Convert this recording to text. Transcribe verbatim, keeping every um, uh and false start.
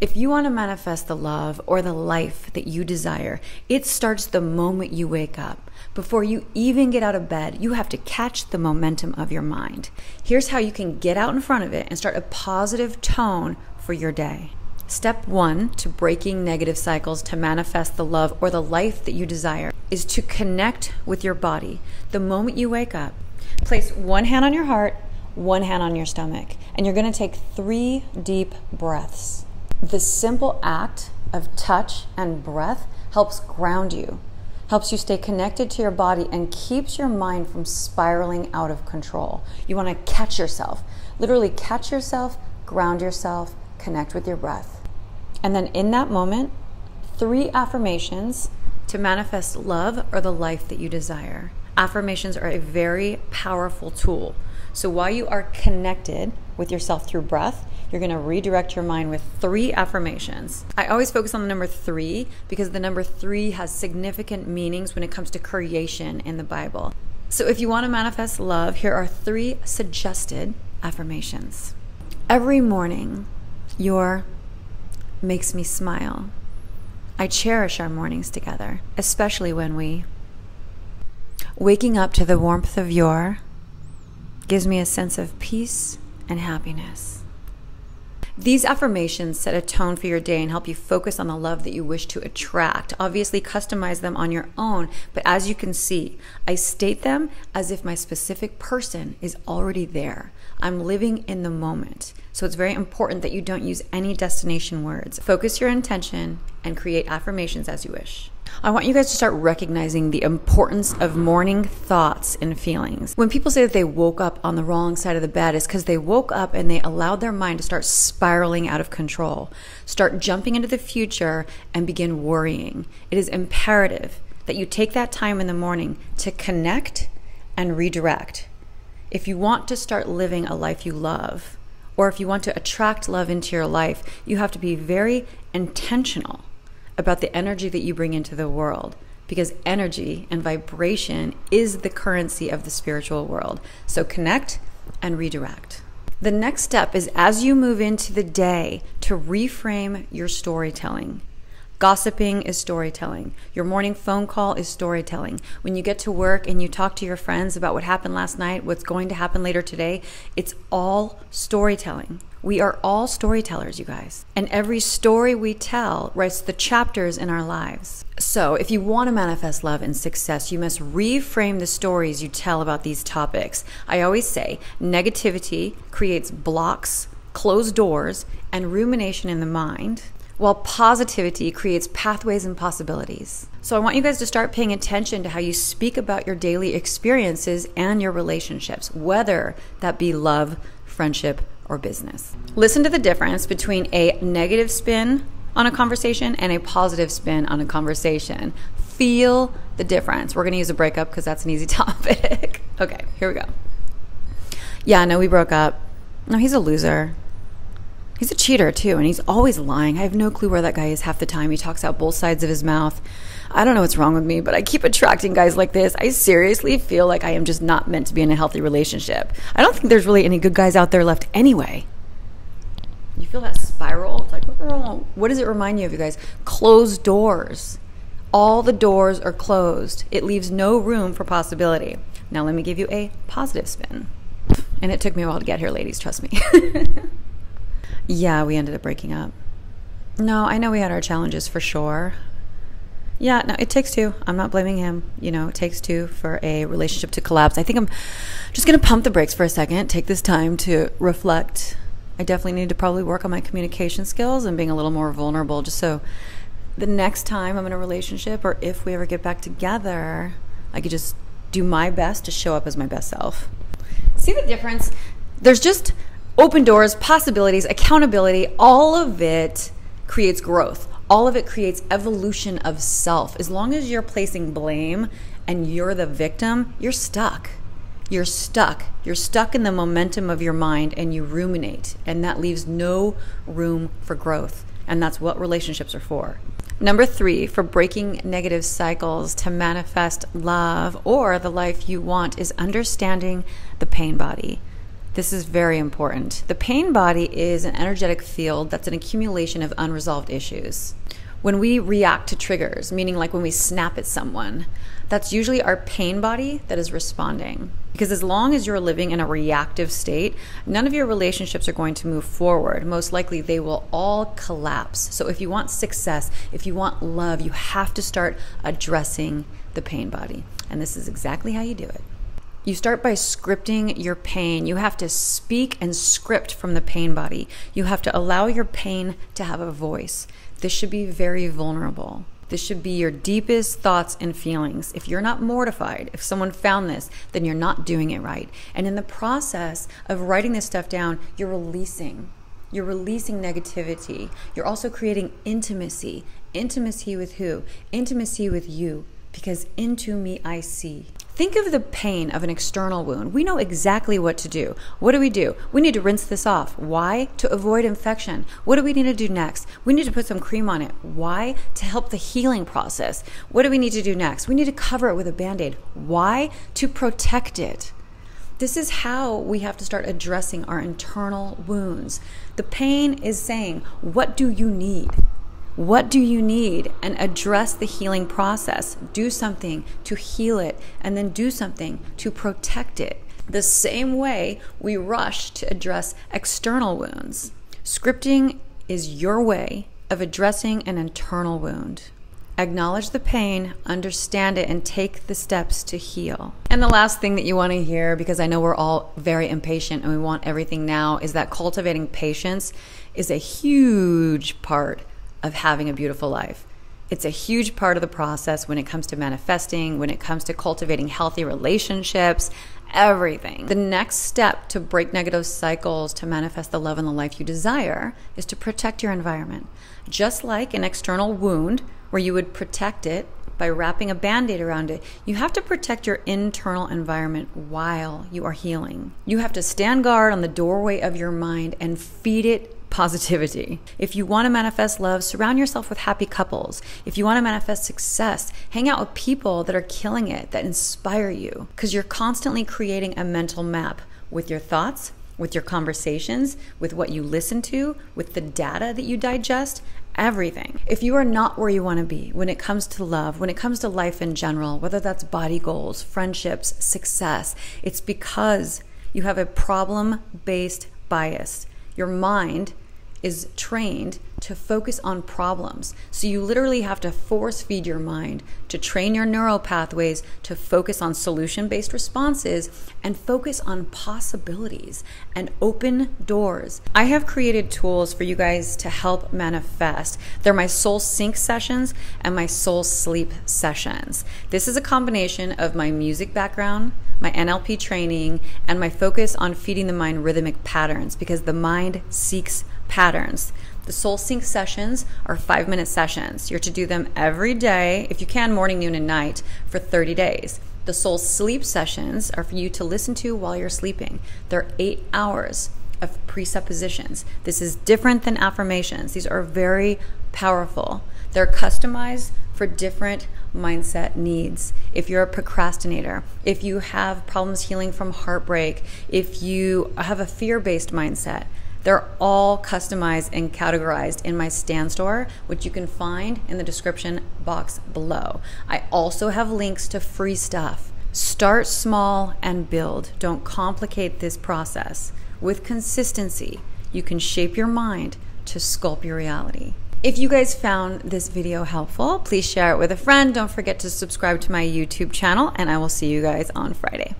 If you want to manifest the love or the life that you desire, it starts the moment you wake up. Before you even get out of bed, you have to catch the momentum of your mind. Here's how you can get out in front of it and start a positive tone for your day. Step one to breaking negative cycles to manifest the love or the life that you desire is to connect with your body. The moment you wake up, place one hand on your heart, one hand on your stomach, and you're going to take three deep breaths. The simple act of touch and breath helps ground you, helps you stay connected to your body, and keeps your mind from spiraling out of control. You want to catch yourself, literally catch yourself, ground yourself, connect with your breath. And then in that moment, three affirmations to manifest love or the life that you desire. Affirmations are a very powerful tool. So while you are connected with yourself through breath, you're gonna redirect your mind with three affirmations. I always focus on the number three because the number three has significant meanings when it comes to creation in the Bible. So if you wanna manifest love, here are three suggested affirmations. Every morning, your makes me smile. I cherish our mornings together, especially when we. Waking up to the warmth of your gives me a sense of peace and happiness. These affirmations set a tone for your day and help you focus on the love that you wish to attract. Obviously, customize them on your own, but as you can see, I state them as if my specific person is already there. I'm living in the moment. So it's very important that you don't use any destination words. Focus your intention and create affirmations as you wish. I want you guys to start recognizing the importance of morning thoughts and feelings. When people say that they woke up on the wrong side of the bed, it's because they woke up and they allowed their mind to start spiraling out of control. Start jumping into the future and begin worrying. It is imperative that you take that time in the morning to connect and redirect. If you want to start living a life you love, or if you want to attract love into your life, you have to be very intentional about the energy that you bring into the world, because energy and vibration is the currency of the spiritual world. So connect and redirect. The next step is, as you move into the day, to reframe your storytelling. Gossiping is storytelling. Your morning phone call is storytelling. When you get to work and you talk to your friends about what happened last night, what's going to happen later today, it's all storytelling. We are all storytellers, you guys. And every story we tell writes the chapters in our lives. So if you want to manifest love and success, you must reframe the stories you tell about these topics. I always say negativity creates blocks, closed doors, and rumination in the mind, while positivity creates pathways and possibilities. So I want you guys to start paying attention to how you speak about your daily experiences and your relationships, whether that be love, friendship, or business. Listen to the difference between a negative spin on a conversation and a positive spin on a conversation. Feel the difference. We're gonna use a breakup because that's an easy topic. Okay, here we go. Yeah, no, we broke up. No, he's a loser. He's a cheater too, and he's always lying. I have no clue where that guy is half the time. He talks out both sides of his mouth. I don't know what's wrong with me, but I keep attracting guys like this. I seriously feel like I am just not meant to be in a healthy relationship. I don't think there's really any good guys out there left anyway. You feel that spiral? It's like, oh. What does it remind you of, you guys? Closed doors. All the doors are closed. It leaves no room for possibility. Now let me give you a positive spin. And it took me a while to get here, ladies, trust me. Yeah, we ended up breaking up. No, I know we had our challenges for sure. Yeah, no, it takes two. I'm not blaming him. You know, it takes two for a relationship to collapse. I think I'm just going to pump the brakes for a second, take this time to reflect. I definitely need to probably work on my communication skills and being a little more vulnerable, just so the next time I'm in a relationship, or if we ever get back together, I could just do my best to show up as my best self. See the difference? There's just open doors, possibilities, accountability. All of it creates growth. All of it creates evolution of self. As long as you're placing blame and you're the victim, you're stuck. You're stuck. You're stuck in the momentum of your mind and you ruminate, and that leaves no room for growth. And that's what relationships are for. Number three, for breaking negative cycles to manifest love or the life you want, is understanding the pain body. This is very important. The pain body is an energetic field that's an accumulation of unresolved issues. When we react to triggers, meaning like when we snap at someone, that's usually our pain body that is responding. Because as long as you're living in a reactive state, none of your relationships are going to move forward. Most likely they will all collapse. So if you want success, if you want love, you have to start addressing the pain body. And this is exactly how you do it. You start by scripting your pain. You have to speak and script from the pain body. You have to allow your pain to have a voice. This should be very vulnerable. This should be your deepest thoughts and feelings. If you're not mortified, if someone found this, then you're not doing it right. And in the process of writing this stuff down, you're releasing. You're releasing negativity. You're also creating intimacy. Intimacy with who? Intimacy with you. Because into me I see. Think of the pain of an external wound. We know exactly what to do. What do we do? We need to rinse this off. Why? To avoid infection. What do we need to do next? We need to put some cream on it. Why? To help the healing process. What do we need to do next? We need to cover it with a band-aid. Why? To protect it. This is how we have to start addressing our internal wounds. The pain is saying, what do you need? What do you need? And address the healing process. Do something to heal it, and then do something to protect it. The same way we rush to address external wounds. Scripting is your way of addressing an internal wound. Acknowledge the pain, understand it, and take the steps to heal. And the last thing that you want to hear, because I know we're all very impatient and we want everything now, is that cultivating patience is a huge part of having a beautiful life. It's a huge part of the process when it comes to manifesting, when it comes to cultivating healthy relationships, everything. The next step to break negative cycles, to manifest the love and the life you desire, is to protect your environment. Just like an external wound where you would protect it by wrapping a band-aid around it, you have to protect your internal environment while you are healing. You have to stand guard on the doorway of your mind and feed it positivity. If you want to manifest love, surround yourself with happy couples. If you want to manifest success, hang out with people that are killing it, that inspire you, because you're constantly creating a mental map with your thoughts, with your conversations, with what you listen to, with the data that you digest, everything. If you are not where you want to be when it comes to love, when it comes to life in general, whether that's body goals, friendships, success, it's because you have a problem-based bias. Your mind is trained to focus on problems. So you literally have to force feed your mind to train your neural pathways to focus on solution-based responses and focus on possibilities and open doors. I have created tools for you guys to help manifest. They're my soul sync sessions and my soul sleep sessions. This is a combination of my music background, my N L P training, and my focus on feeding the mind rhythmic patterns, because the mind seeks patterns. The soul sync sessions are five minute sessions. You're to do them every day, if you can, morning, noon, and night for thirty days. The soul sleep sessions are for you to listen to while you're sleeping. They're eight hours of presuppositions. This is different than affirmations. These are very powerful. They're customized for different mindset needs. If you're a procrastinator, if you have problems healing from heartbreak, if you have a fear-based mindset, they're all customized and categorized in my Stan store, which you can find in the description box below. I also have links to free stuff. Start small and build. Don't complicate this process. With consistency, you can shape your mind to sculpt your reality. If you guys found this video helpful, please share it with a friend. Don't forget to subscribe to my YouTube channel, and I will see you guys on Friday.